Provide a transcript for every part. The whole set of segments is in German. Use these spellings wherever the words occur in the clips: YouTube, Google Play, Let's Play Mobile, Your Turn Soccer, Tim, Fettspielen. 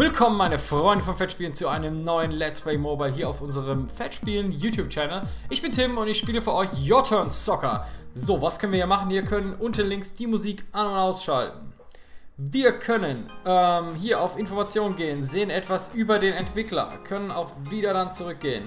Willkommen meine Freunde von Fettspielen zu einem neuen Let's Play Mobile hier auf unserem Fettspielen YouTube-Channel. Ich bin Tim und ich spiele für euch Your Turn Soccer. So, was können wir hier machen? Wir können unten links die Musik an- und ausschalten. Wir können hier auf Informationen gehen, sehen etwas über den Entwickler, können auch wieder dann zurückgehen.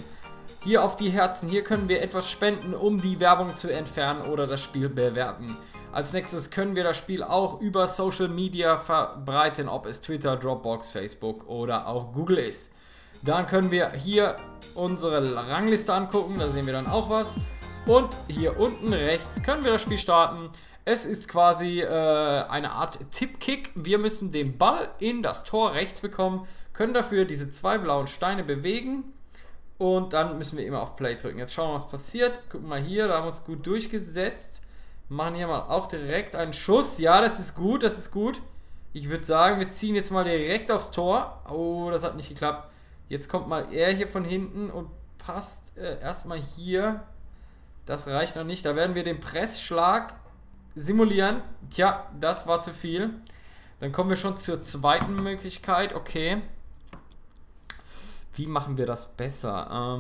Hier auf die Herzen, hier können wir etwas spenden, um die Werbung zu entfernen oder das Spiel bewerten. Als nächstes können wir das Spiel auch über Social Media verbreiten, ob es Twitter, Dropbox, Facebook oder auch Google ist. Dann können wir hier unsere Rangliste angucken, da sehen wir dann auch was. Und hier unten rechts können wir das Spiel starten. Es ist quasi eine Art Tippkick. Wir müssen den Ball in das Tor rechts bekommen, können dafür diese zwei blauen Steine bewegen. Und dann müssen wir immer auf Play drücken. Jetzt schauen wir, was passiert. Gucken wir hier, da haben wir uns gut durchgesetzt. Machen hier mal auch direkt einen Schuss. Ja, das ist gut, das ist gut. Ich würde sagen, wir ziehen jetzt mal direkt aufs Tor. Oh, das hat nicht geklappt. Jetzt kommt mal er hier von hinten und passt erstmal hier. Das reicht noch nicht. Da werden wir den Pressschlag simulieren. Tja, das war zu viel. Dann kommen wir schon zur zweiten Möglichkeit. Okay. Wie machen wir das besser?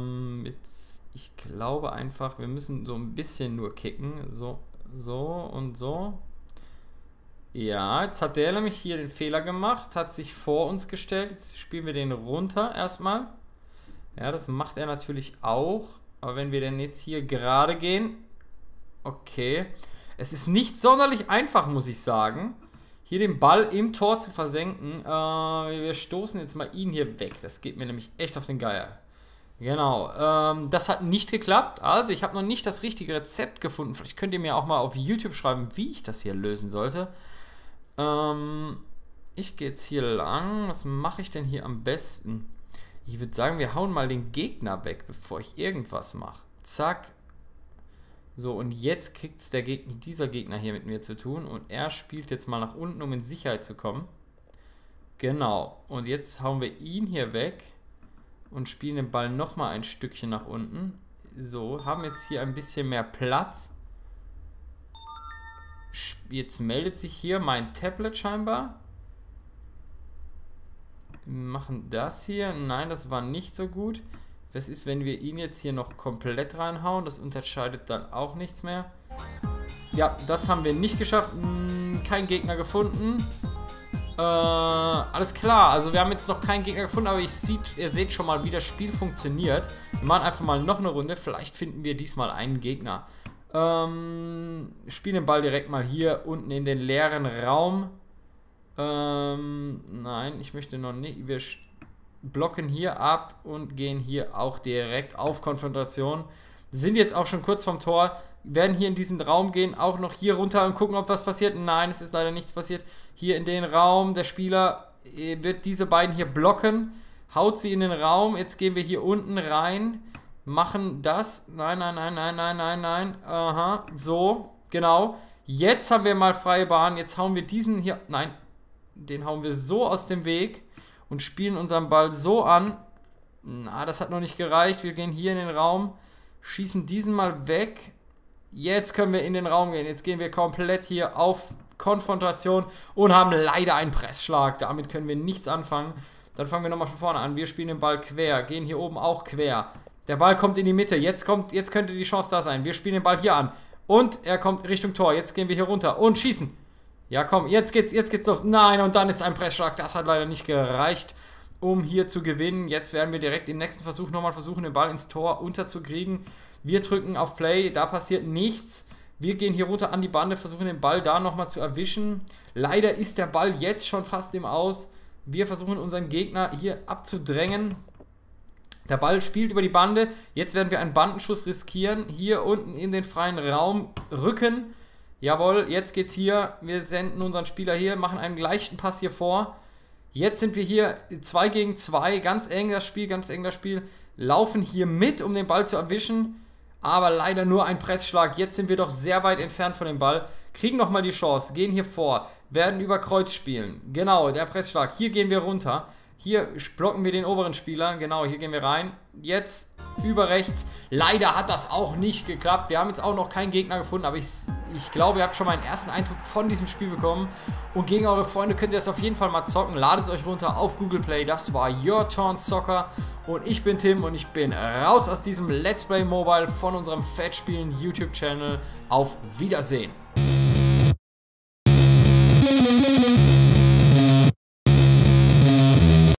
Ich glaube einfach, wir müssen so ein bisschen nur kicken. So, so und so. Ja, jetzt hat der nämlich hier den Fehler gemacht, hat sich vor uns gestellt. Jetzt spielen wir den runter erstmal. Ja, das macht er natürlich auch. Aber wenn wir denn jetzt hier gerade gehen. Okay. Es ist nicht sonderlich einfach, muss ich sagen, hier den Ball im Tor zu versenken. Wir stoßen jetzt mal ihn hier weg. Das geht mir nämlich echt auf den Geier. Genau, das hat nicht geklappt. Also ich habe noch nicht das richtige Rezept gefunden. Vielleicht könnt ihr mir auch mal auf YouTube schreiben, wie ich das hier lösen sollte. Ich gehe jetzt hier lang. Was mache ich denn hier am besten? Ich würde sagen, wir hauen mal den Gegner weg, bevor ich irgendwas mache. Zack. So, und jetzt kriegt es dieser Gegner hier mit mir zu tun. Und er spielt jetzt mal nach unten, um in Sicherheit zu kommen. Genau. Und jetzt hauen wir ihn hier weg und spielen den Ball nochmal ein Stückchen nach unten. So, haben jetzt hier ein bisschen mehr Platz. Jetzt meldet sich hier mein Tablet scheinbar. Wir machen das hier. Nein, das war nicht so gut. Das ist, wenn wir ihn jetzt hier noch komplett reinhauen. Das unterscheidet dann auch nichts mehr. Ja, das haben wir nicht geschafft. Kein Gegner gefunden. Alles klar. Also wir haben jetzt noch keinen Gegner gefunden, aber ihr seht schon mal, wie das Spiel funktioniert. Wir machen einfach mal noch eine Runde. Vielleicht finden wir diesmal einen Gegner. Spielen den Ball direkt mal hier unten in den leeren Raum. Nein, ich möchte noch nicht. Wir blocken hier ab und gehen hier auch direkt auf Konfrontation. Sind jetzt auch schon kurz vom Tor. Werden hier in diesen Raum gehen, auch noch hier runter und gucken, ob was passiert. Nein, es ist leider nichts passiert. Hier in den Raum, der Spieler wird diese beiden hier blocken. Haut sie in den Raum. Jetzt gehen wir hier unten rein. Machen das. Nein, nein, nein, nein, nein, nein, nein. Aha, so, genau. Jetzt haben wir mal freie Bahn. Jetzt hauen wir diesen hier. Nein, den hauen wir so aus dem Weg. Und spielen unseren Ball so an. Na, das hat noch nicht gereicht. Wir gehen hier in den Raum. Schießen diesen mal weg. Jetzt können wir in den Raum gehen. Jetzt gehen wir komplett hier auf Konfrontation. Und haben leider einen Pressschlag. Damit können wir nichts anfangen. Dann fangen wir nochmal von vorne an. Wir spielen den Ball quer. Gehen hier oben auch quer. Der Ball kommt in die Mitte. Jetzt könnte die Chance da sein. Wir spielen den Ball hier an. Und er kommt Richtung Tor. Jetzt gehen wir hier runter. Und schießen. Ja, komm, jetzt geht's los. Nein, und dann ist ein Pressschlag. Das hat leider nicht gereicht, um hier zu gewinnen. Jetzt werden wir direkt im nächsten Versuch nochmal versuchen, den Ball ins Tor unterzukriegen. Wir drücken auf Play, da passiert nichts. Wir gehen hier runter an die Bande, versuchen den Ball da nochmal zu erwischen. Leider ist der Ball jetzt schon fast im Aus. Wir versuchen, unseren Gegner hier abzudrängen. Der Ball spielt über die Bande. Jetzt werden wir einen Bandenschuss riskieren. Hier unten in den freien Raum rücken. Jawohl, jetzt geht's hier. Wir senden unseren Spieler hier, machen einen leichten Pass hier vor. Jetzt sind wir hier 2 gegen 2. Ganz eng das Spiel, ganz eng das Spiel. Laufen hier mit, um den Ball zu erwischen. Aber leider nur ein Pressschlag. Jetzt sind wir doch sehr weit entfernt von dem Ball. Kriegen nochmal die Chance, gehen hier vor. Werden über Kreuz spielen. Genau, der Pressschlag. Hier gehen wir runter. Hier blocken wir den oberen Spieler. Genau, hier gehen wir rein. Jetzt über rechts. Leider hat das auch nicht geklappt. Wir haben jetzt auch noch keinen Gegner gefunden, aber ich glaube, ihr habt schon mal einen ersten Eindruck von diesem Spiel bekommen. Und gegen eure Freunde könnt ihr das auf jeden Fall mal zocken. Ladet es euch runter auf Google Play. Das war Your Turn Soccer. Und ich bin Tim und ich bin raus aus diesem Let's Play Mobile von unserem Fettspielen YouTube-Channel. Auf Wiedersehen.